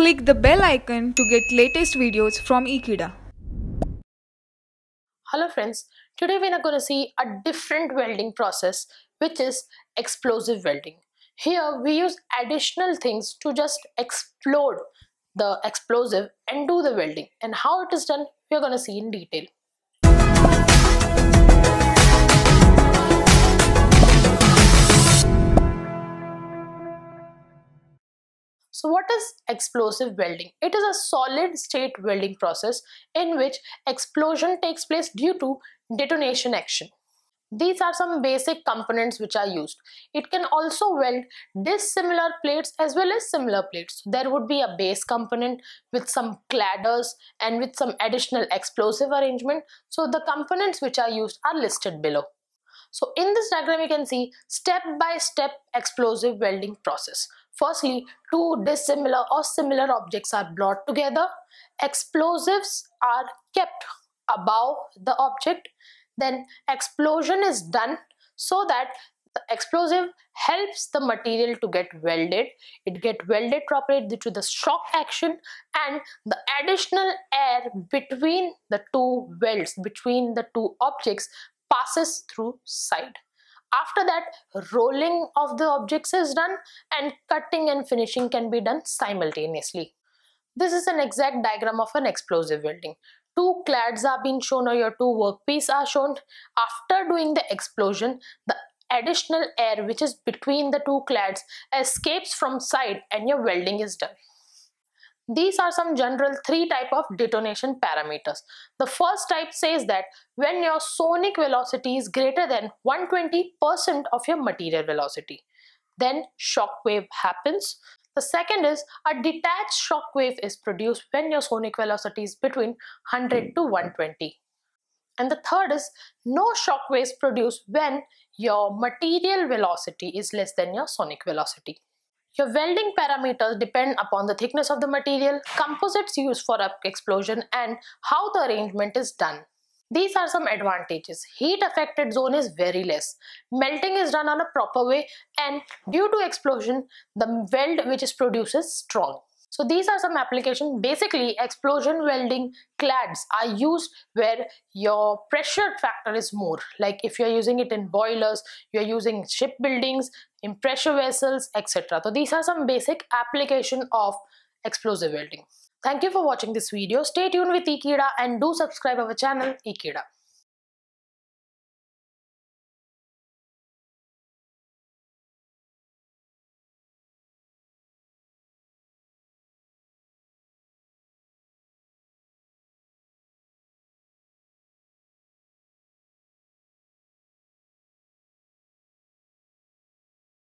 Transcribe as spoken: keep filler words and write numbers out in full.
Click the bell icon to get latest videos from Ekeeda. Hello friends, today we are going to see a different welding process, which is explosive welding. Here we use additional things to just explode the explosive and do the welding, and how it is done we are going to see in detail. So what is explosive welding? It is a solid state welding process in which explosion takes place due to detonation action. These are some basic components which are used. It can also weld dissimilar plates as well as similar plates. There would be a base component with some cladders and with some additional explosive arrangement. So the components which are used are listed below. So in this diagram you can see step by step explosive welding process. Firstly, two dissimilar or similar objects are brought together. Explosives are kept above the object. Then explosion is done so that the explosive helps the material to get welded. It gets welded properly due to the shock action, and the additional air between the two welds, between the two objects, passes through side. After that, rolling of the objects is done and cutting and finishing can be done simultaneously. This is an exact diagram of an explosive welding. Two clads are being shown, or your two workpieces are shown. After doing the explosion, the additional air which is between the two clads escapes from side and your welding is done. These are some general three type of detonation parameters. The first type says that when your sonic velocity is greater than one hundred twenty percent of your material velocity, then shock wave happens. The second is a detached shock wave is produced when your sonic velocity is between one hundred to one hundred twenty. And the third is no shock waves produced when your material velocity is less than your sonic velocity. Your welding parameters depend upon the thickness of the material, composites used for explosion, and how the arrangement is done. These are some advantages. Heat affected zone is very less. Melting is done on a proper way, and due to explosion, the weld which is produced is strong. So these are some applications. Basically, explosion welding clads are used where your pressure factor is more. Like if you're using it in boilers, you're using shipbuildings, in pressure vessels, et cetera. So these are some basic application of explosive welding. Thank you for watching this video. Stay tuned with Ekeeda and do subscribe our channel Ekeeda.